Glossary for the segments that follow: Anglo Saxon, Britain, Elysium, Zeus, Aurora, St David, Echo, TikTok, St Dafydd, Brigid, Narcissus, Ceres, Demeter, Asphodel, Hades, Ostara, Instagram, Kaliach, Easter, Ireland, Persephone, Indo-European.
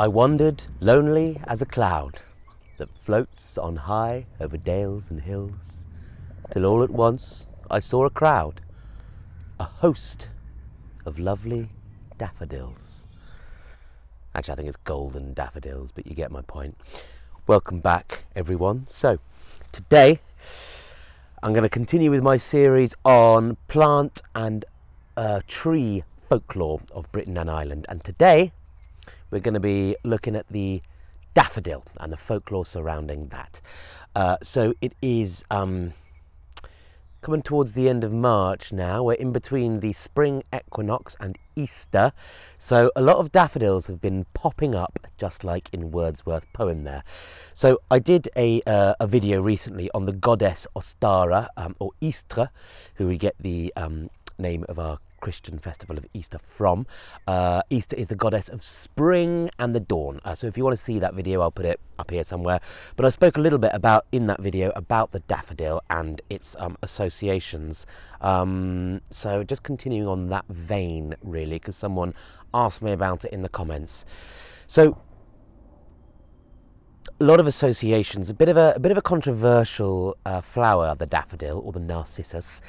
I wandered lonely as a cloud that floats on high over dales and hills, till all at once I saw a crowd, a host of lovely daffodils. Actually, I think it's golden daffodils, but you get my point. Welcome back, everyone. So today I'm going to continue with my series on plant and tree folklore of Britain and Ireland, and today we're going to be looking at the daffodil and the folklore surrounding that. So it is coming towards the end of March now. We're in between the spring equinox and Easter, so a lot of daffodils have been popping up, just like in Wordsworth's poem there. So I did a video recently on the goddess Ostara, or Eostre, who we get the name of our Christian festival of Easter from. Easter is the goddess of spring and the dawn. So if you want to see that video, I'll put it up here somewhere. But I spoke a little bit about, in that video, about the daffodil and its associations. So just continuing on that vein, really, because someone asked me about it in the comments. So a lot of associations, a bit of a controversial flower, the daffodil or the narcissus.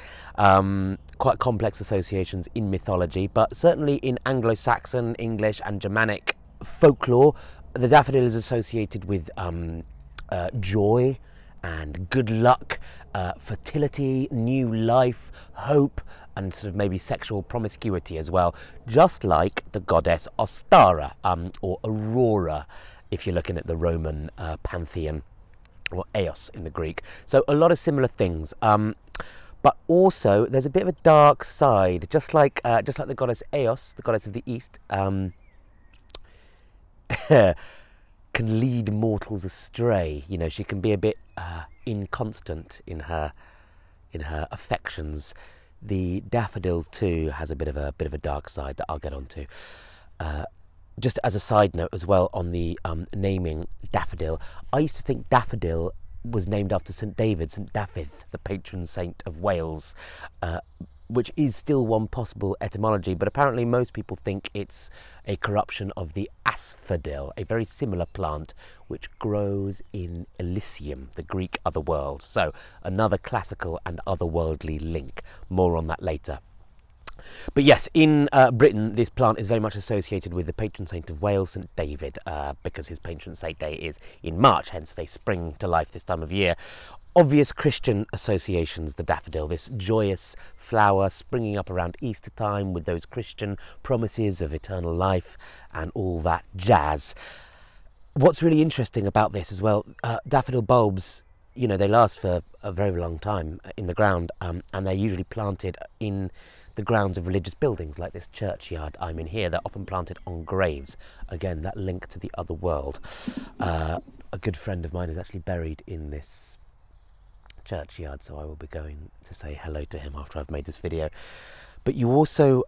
Quite complex associations in mythology, but certainly in Anglo-Saxon, English and Germanic folklore, the daffodil is associated with joy and good luck, fertility, new life, hope, and sort of maybe sexual promiscuity as well, just like the goddess Ostara, or Aurora, if you're looking at the Roman pantheon, or Eos in the Greek. So a lot of similar things, but also there's a bit of a dark side, just like the goddess Eos, the goddess of the East, can lead mortals astray. You know, she can be a bit inconstant in her affections. The daffodil too has a bit of a dark side that I'll get onto. Just as a side note as well on the naming daffodil, I used to think daffodil was named after St David, St Dafydd, the patron saint of Wales, which is still one possible etymology, but apparently most people think it's a corruption of the asphodel, a very similar plant which grows in Elysium, the Greek otherworld. So another classical and otherworldly link. More on that later. But yes, in Britain, this plant is very much associated with the patron saint of Wales, St David, because his patron saint day is in March, hence they spring to life this time of year. Obvious Christian associations, the daffodil, this joyous flower springing up around Easter time with those Christian promises of eternal life and all that jazz. What's really interesting about this as well, daffodil bulbs, you know, they last for a very long time in the ground, and they're usually planted in the grounds of religious buildings like this churchyard I'm in here. They're often planted on graves. Again, that link to the other world. A good friend of mine is actually buried in this churchyard, so I will be going to say hello to him after I've made this video. But you also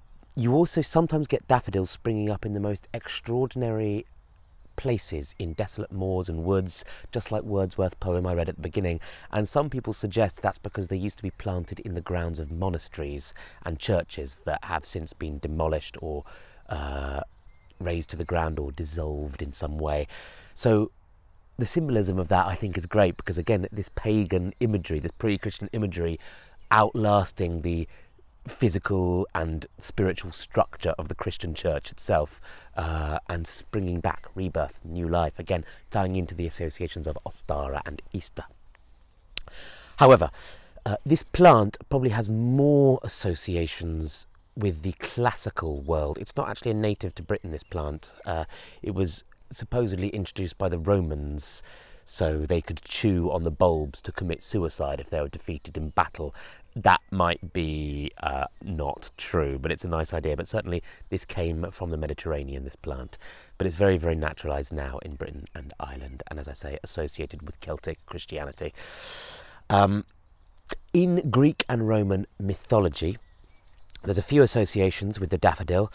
sometimes get daffodils springing up in the most extraordinary places, in desolate moors and woods, just like Wordsworth's poem I read at the beginning. And some people suggest that's because they used to be planted in the grounds of monasteries and churches that have since been demolished or razed to the ground or dissolved in some way. So the symbolism of that, I think, is great, because again, this pagan imagery, this pre-Christian imagery, outlasting the physical and spiritual structure of the Christian church itself, and springing back, rebirth, new life, again tying into the associations of Ostara and Easter. However, this plant probably has more associations with the classical world. It's not actually a native to Britain, this plant. It was supposedly introduced by the Romans so they could chew on the bulbs to commit suicide if they were defeated in battle. That might be not true, but it's a nice idea. But certainly this came from the Mediterranean, this plant. But it's very, very naturalised now in Britain and Ireland, and as I say, associated with Celtic Christianity. In Greek and Roman mythology, there's a few associations with the daffodil.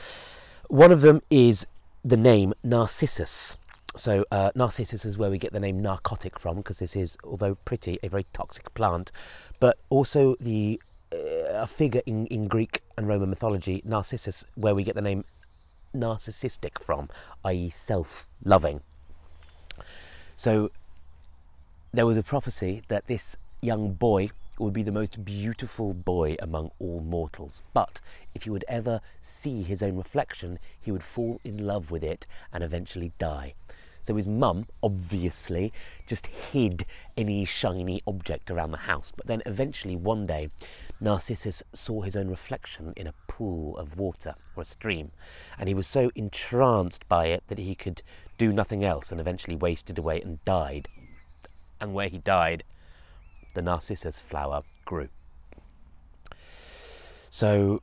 One of them is the name Narcissus. So Narcissus is where we get the name narcotic from, because this is, although pretty, a very toxic plant. But also the figure in Greek and Roman mythology, Narcissus, where we get the name narcissistic from, i.e. self-loving. So there was a prophecy that this young boy would be the most beautiful boy among all mortals, but if he would ever see his own reflection, he would fall in love with it and eventually die. So his mum, obviously, just hid any shiny object around the house. But then eventually, one day, Narcissus saw his own reflection in a pool of water, or a stream, and he was so entranced by it that he could do nothing else and eventually wasted away and died. And where he died, the Narcissus flower grew. So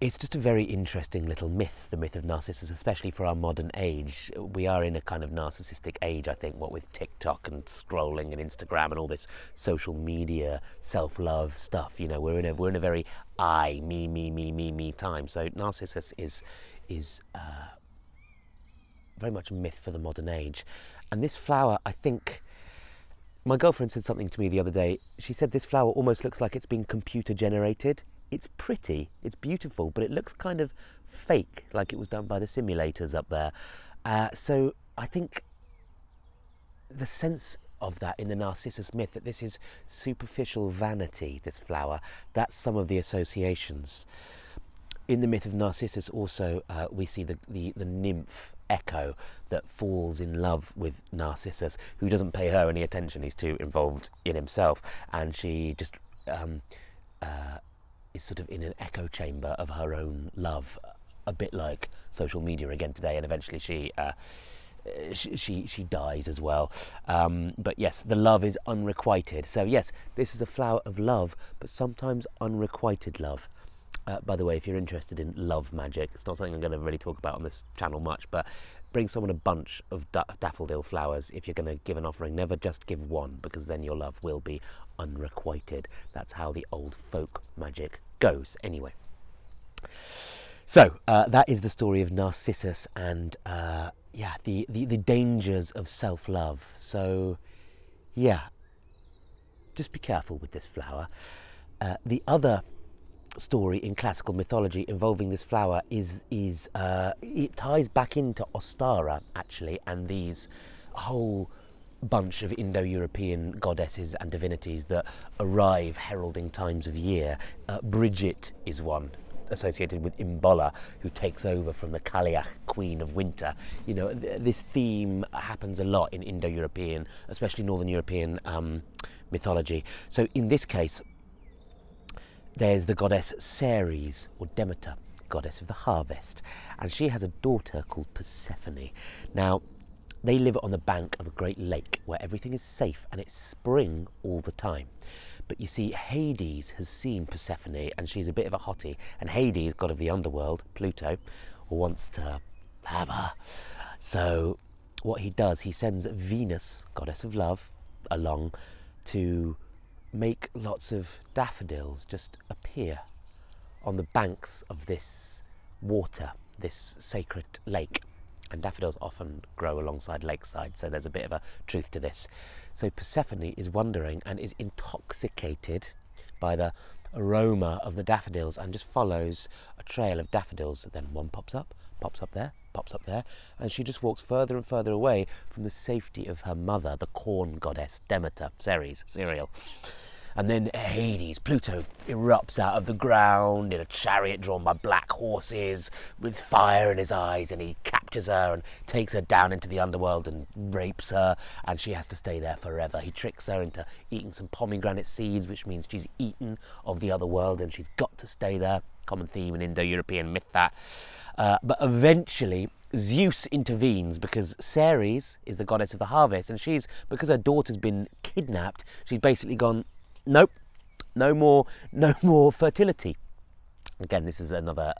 it's just a very interesting little myth, the myth of Narcissus, especially for our modern age. We are in a kind of narcissistic age, I think, what with TikTok and scrolling and Instagram and all this social media, self-love stuff. You know, we're in a very I, me, me, me, me, me time. So Narcissus is very much a myth for the modern age. And this flower, I think, my girlfriend said something to me the other day. She said this flower almost looks like it's been computer generated. It's pretty, it's beautiful, but it looks kind of fake, like it was done by the simulators up there. So I think the sense of that in the Narcissus myth, that this is superficial vanity, this flower, that's some of the associations. In the myth of Narcissus also, we see the nymph Echo that falls in love with Narcissus, who doesn't pay her any attention, he's too involved in himself, and she just is sort of in an echo chamber of her own love, a bit like social media again today, and eventually she dies as well. But yes, the love is unrequited. So yes, this is a flower of love, but sometimes unrequited love. By the way, if you're interested in love magic, it's not something I'm going to really talk about on this channel much, but bring someone a bunch of daffodil flowers if you're going to give an offering. Never just give one, because then your love will be unrequited. That's how the old folk magic goes, anyway. So that is the story of Narcissus and yeah, the dangers of self-love. So yeah, just be careful with this flower. The other story in classical mythology involving this flower is it ties back into Ostara, actually, and these whole bunch of Indo-European goddesses and divinities that arrive heralding times of year. Brigid is one associated with Imbolc, who takes over from the Kaliach, queen of winter. You know, this theme happens a lot in Indo-European, especially Northern European mythology. So in this case, there's the goddess Ceres, or Demeter, goddess of the harvest, and she has a daughter called Persephone. Now, they live on the bank of a great lake where everything is safe and it's spring all the time. But you see, Hades has seen Persephone and she's a bit of a hottie, and Hades, god of the underworld, Pluto, wants to have her. So what he does, he sends Venus, goddess of love, along to make lots of daffodils just appear on the banks of this water, this sacred lake. And daffodils often grow alongside lakeside, so there's a bit of a truth to this. So Persephone is wandering and is intoxicated by the aroma of the daffodils and just follows a trail of daffodils. Then one pops up there, pops up there, and she just walks further and further away from the safety of her mother, the corn goddess Demeter, Ceres, cereal. And then Hades, Pluto, erupts out of the ground in a chariot drawn by black horses with fire in his eyes, and he captures her and takes her down into the underworld and rapes her, and she has to stay there forever. He tricks her into eating some pomegranate seeds, which means she's eaten of the other world and she's got to stay there. Common theme in Indo-European myth, that. But eventually Zeus intervenes, because Ceres is the goddess of the harvest, and she's, because her daughter's been kidnapped, she's basically gone, nope, no more fertility. Again, this is another,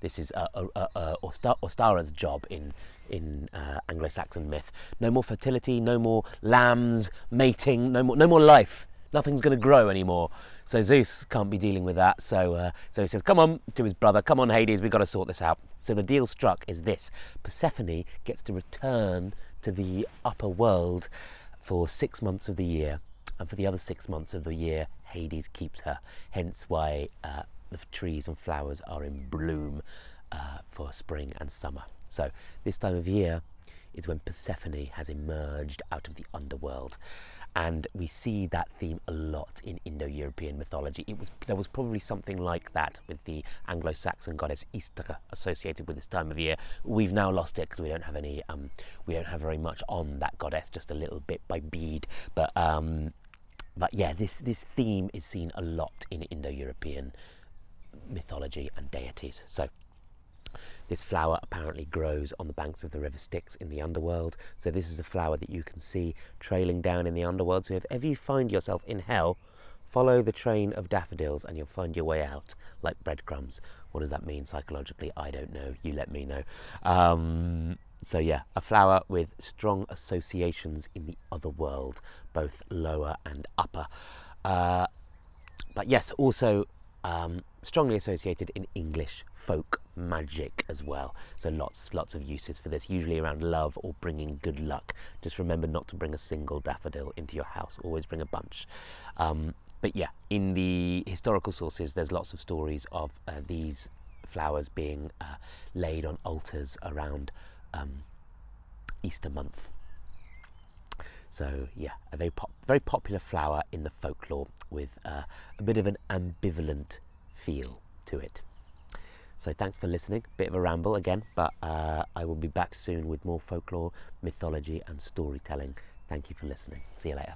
this is Ostara's job in Anglo-Saxon myth. No more fertility, no more lambs mating, no more life. Nothing's going to grow anymore. So Zeus can't be dealing with that. So he says, come on, to his brother, come on Hades, we've got to sort this out. So the deal struck is this: Persephone gets to return to the upper world for 6 months of the year. And for the other 6 months of the year, Hades keeps her, hence why the trees and flowers are in bloom for spring and summer. So this time of year is when Persephone has emerged out of the underworld, and we see that theme a lot in Indo-European mythology. There was probably something like that with the Anglo-Saxon goddess Eostre associated with this time of year. We've now lost it because we don't have any, we don't have very much on that goddess, just a little bit by bead. But yeah, this theme is seen a lot in Indo-European mythology and deities. So this flower apparently grows on the banks of the River Styx in the underworld. So this is a flower that you can see trailing down in the underworld. So if ever you find yourself in hell, follow the train of daffodils and you'll find your way out like breadcrumbs. What does that mean psychologically? I don't know. You let me know. So yeah, a flower with strong associations in the other world, both lower and upper. But yes, also strongly associated in English folk magic as well. So lots of uses for this, usually around love or bringing good luck. Just remember not to bring a single daffodil into your house, always bring a bunch. But yeah, in the historical sources there's lots of stories of these flowers being laid on altars around Easter month. So yeah, a very popular flower in the folklore with a bit of an ambivalent feel to it. So thanks for listening. Bit of a ramble again, but I will be back soon with more folklore, mythology and storytelling. Thank you for listening. See you later.